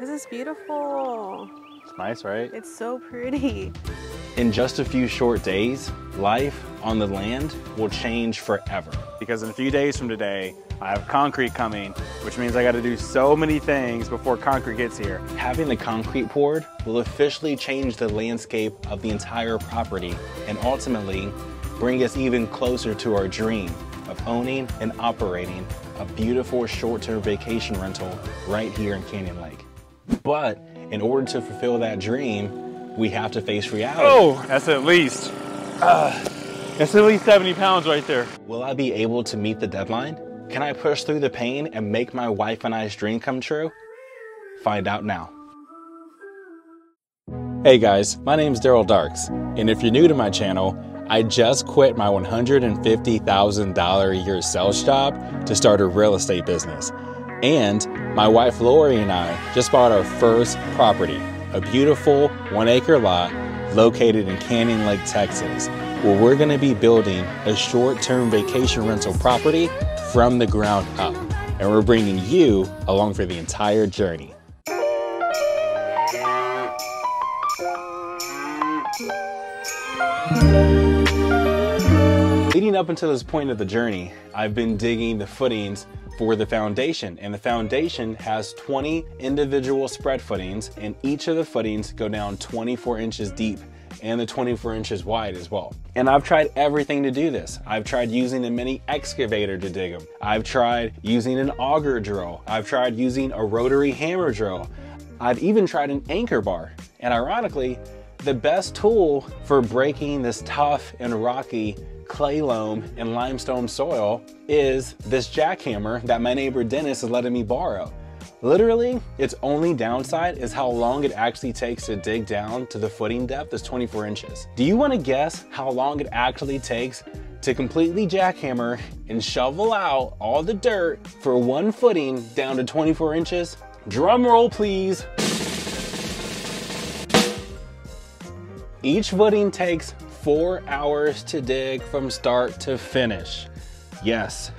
This is beautiful. It's nice, right? It's so pretty. In just a few short days, life on the land will change forever. Because in a few days from today, I have concrete coming, which means I gotta do so many things before concrete gets here. Having the concrete poured will officially change the landscape of the entire property and ultimately bring us even closer to our dream of owning and operating a beautiful short-term vacation rental right here in Canyon Lake. But in order to fulfill that dream, we have to face reality. Oh, that's at least 70 pounds right there. Will I be able to meet the deadline? Can I push through the pain and make my wife and I's dream come true? Find out now. Hey guys, my name's Darryl Darks, and if you're new to my channel, I just quit my $150,000 a year sales job to start a real estate business. And my wife Lori and I just bought our first property, a beautiful 1-acre lot located in Canyon Lake, Texas, where we're gonna be building a short-term vacation rental property from the ground up. And we're bringing you along for the entire journey. Leading up until this point of the journey, I've been digging the footings for the foundation, and the foundation has 20 individual spread footings, and each of the footings go down 24 inches deep and the 24 inches wide as well. And I've tried everything to do this. I've tried using a mini excavator to dig them. I've tried using an auger drill. I've tried using a rotary hammer drill. I've even tried an anchor bar. And ironically, the best tool for breaking this tough and rocky clay loam and limestone soil is this jackhammer that my neighbor Dennis is letting me borrow. Literally, its only downside is how long it actually takes to dig down to the footing depth is 24 inches. Do you want to guess how long it actually takes to completely jackhammer and shovel out all the dirt for one footing down to 24 inches? Drum roll, please. Each footing takes 4 hours to dig from start to finish. Yes,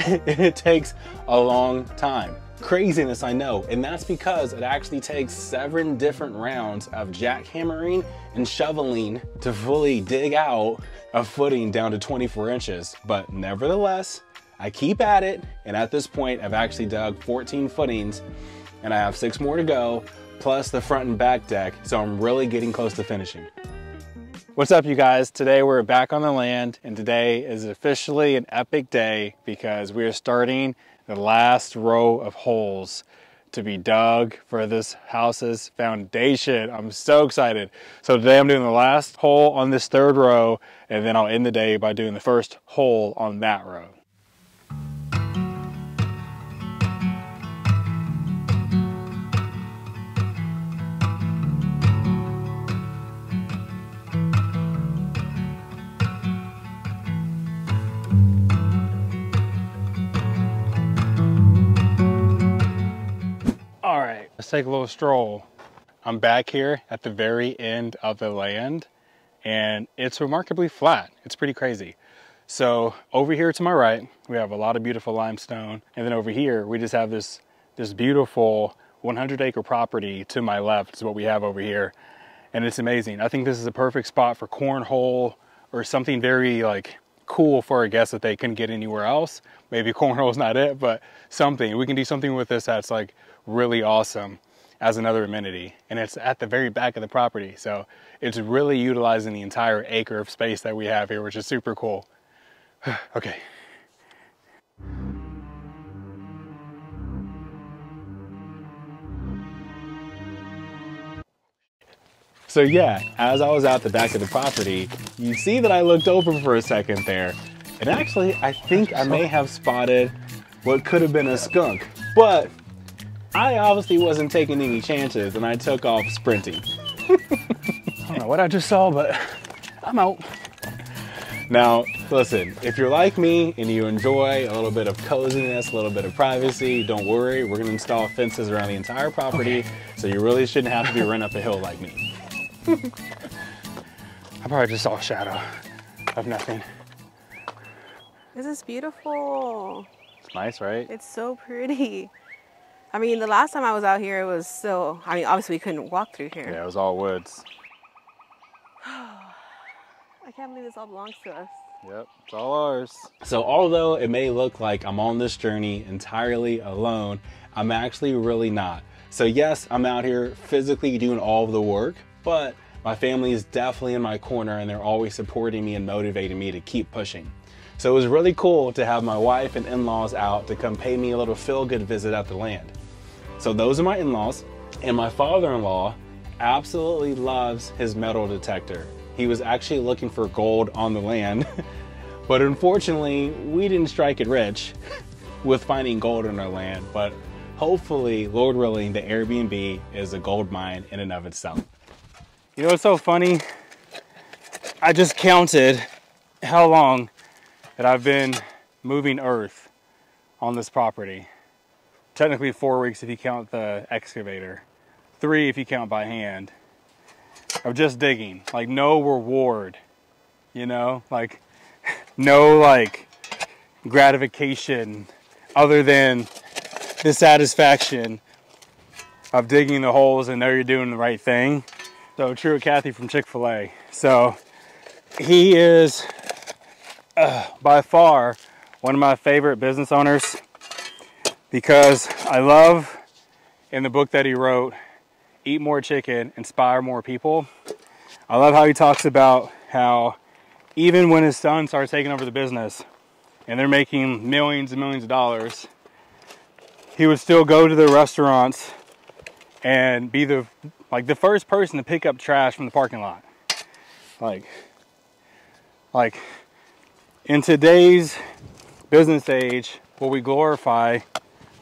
it takes a long time. Craziness, I know, and that's because it actually takes 7 different rounds of jackhammering and shoveling to fully dig out a footing down to 24 inches. But nevertheless, I keep at it, and at this point, I've actually dug 14 footings, and I have 6 more to go, plus the front and back deck, so I'm really getting close to finishing. What's up, you guys? Today we're back on the land, and today is officially an epic day because we are starting the last row of holes to be dug for this house's foundation. I'm so excited. So today I'm doing the last hole on this 3rd row, and then I'll end the day by doing the first hole on that row. Let's take a little stroll. I'm back here at the very end of the land, and it's remarkably flat. It's pretty crazy. So over here to my right, we have a lot of beautiful limestone. And then over here, we just have this beautiful 100-acre property to my left is what we have over here. And it's amazing. I think this is a perfect spot for cornhole or something very like cool for a guest that they couldn't get anywhere else. Maybe cornhole is not it, but something. We can do something with this that's like really awesome as another amenity, and it's at the very back of the property, so it's really utilizing the entire acre of space that we have here, which is super cool. Okay. So yeah, as I was out the back of the property, you see that I looked over for a second there, and actually I think I may have spotted what could have been a skunk, but I obviously wasn't taking any chances, and I took off sprinting. I don't know what I just saw, but I'm out. Now, listen, if you're like me and you enjoy a little bit of coziness, a little bit of privacy, don't worry, we're gonna install fences around the entire property, okay. So you really shouldn't have to be run up a hill like me. I probably just saw a shadow of nothing. This is beautiful. It's nice, right? It's so pretty. I mean, the last time I was out here, it was still, I mean, obviously we couldn't walk through here. Yeah, it was all woods. I can't believe this all belongs to us. Yep, it's all ours. So although it may look like I'm on this journey entirely alone, I'm actually really not. So yes, I'm out here physically doing all of the work, but my family is definitely in my corner and they're always supporting me and motivating me to keep pushing. So it was really cool to have my wife and in-laws out to come pay me a little feel-good visit at the land. So those are my in-laws, and my father-in-law absolutely loves his metal detector. He was actually looking for gold on the land, but unfortunately we didn't strike it rich with finding gold on our land, but hopefully, Lord willing, the Airbnb is a gold mine in and of itself. You know what's so funny? I just counted how long that I've been moving earth on this property. Technically 4 weeks if you count the excavator, 3 if you count by hand, of just digging. Like no reward, you know? Like no like gratification other than the satisfaction of digging the holes and know you're doing the right thing. So Truett Cathy from Chick-fil-A. So he is by far one of my favorite business owners because I love in the book that he wrote, Eat More Chicken, Inspire More People. I love how he talks about how even when his son started taking over the business and they're making millions and millions of dollars, he would still go to the restaurants and be the like the first person to pick up trash from the parking lot. Like in today's business age, what we glorify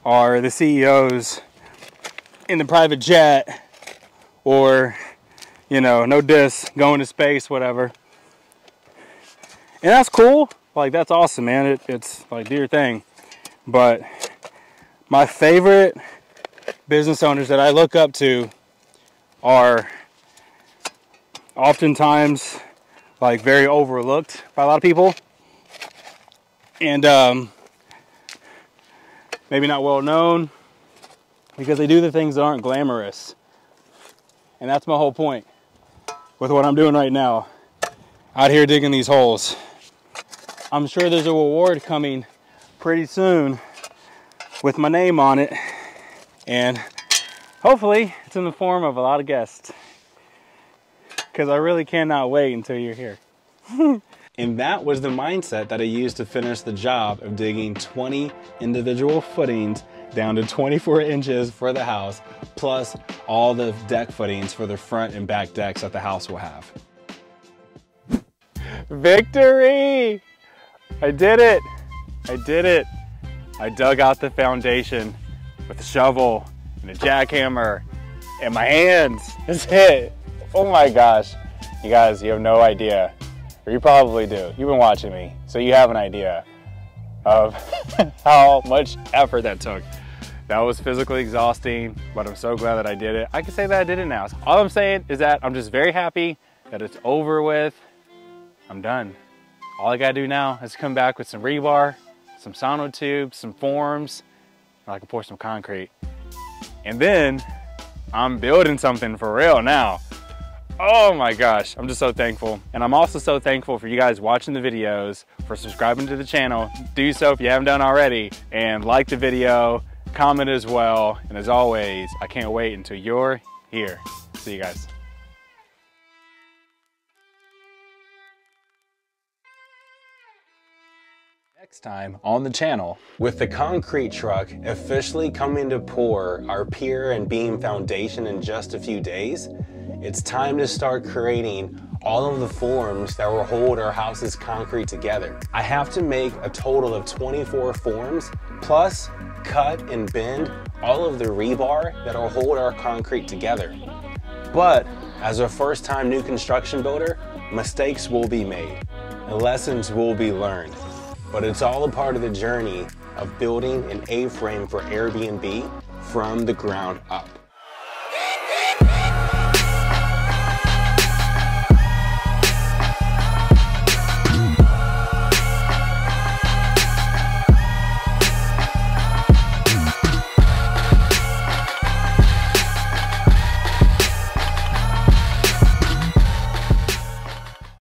are the CEOs in the private jet or, you know, no diss, going to space, whatever. And that's cool. Like, that's awesome, man. It's like, do your thing. But my favorite business owners that I look up to are oftentimes like very overlooked by a lot of people and maybe not well known because they do the things that aren't glamorous. And that's my whole point with what I'm doing right now out here digging these holes. I'm sure there's a reward coming pretty soon with my name on it, and hopefully it's in the form of a lot of guests, because I really cannot wait until you're here. And that was the mindset that I used to finish the job of digging 20 individual footings down to 24 inches for the house, plus all the deck footings for the front and back decks that the house will have. Victory! I did it! I did it! I dug out the foundation with a shovel and a jackhammer and my hands. That's it. Oh my gosh. You guys, you have no idea, or you probably do. You've been watching me, so you have an idea of how much effort that took. That was physically exhausting, but I'm so glad that I did it. I can say that I did it now. All I'm saying is that I'm just very happy that it's over with. I'm done. All I gotta do now is come back with some rebar, some sonotubes, some forms, and I can pour some concrete. And then I'm building something for real now. Oh my gosh, I'm just so thankful. And I'm also so thankful for you guys watching the videos, for subscribing to the channel. Do so if you haven't done already. And like the video, comment as well. And as always, I can't wait until you're here. See you guys. Next time on the channel. With the concrete truck officially coming to pour our pier and beam foundation in just a few days, it's time to start creating all of the forms that will hold our house's concrete together. I have to make a total of 24 forms, plus cut and bend all of the rebar that will hold our concrete together. But as a first-time new construction builder, mistakes will be made and lessons will be learned. But it's all a part of the journey of building an A-frame for Airbnb from the ground up.